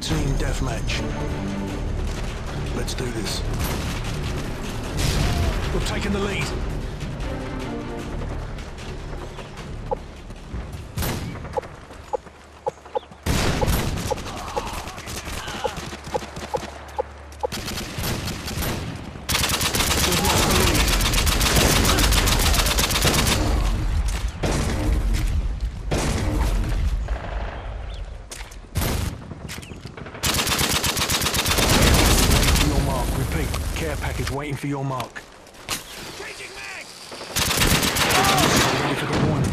Team deathmatch. Let's do this. We've taken the lead. Waiting for your mark. Changing mag! Ready for the warning.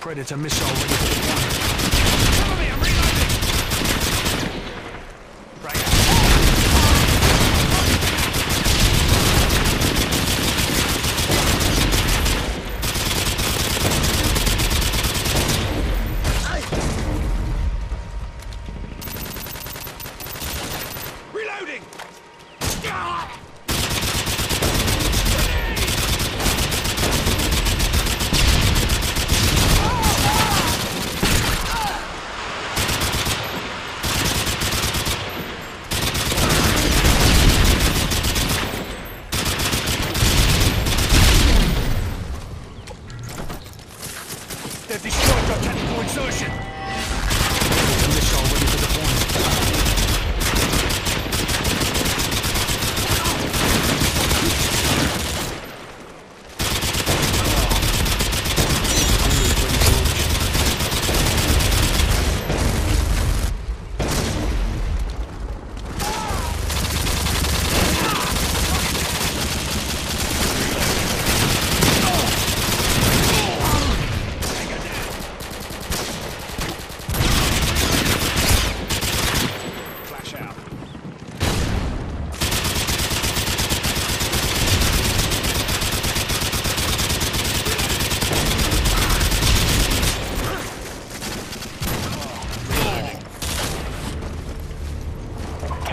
Predator missile ready for the one. Cover me, I'm reloading!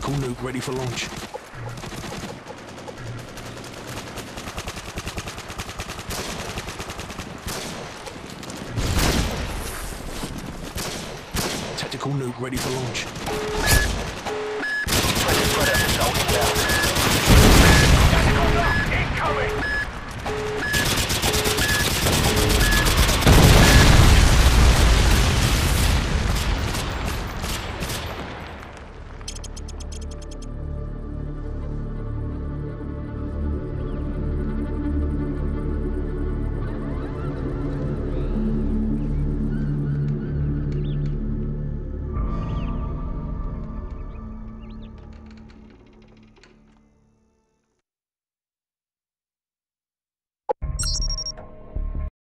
tactical nuke ready for launch. Tactical nuke ready for launch.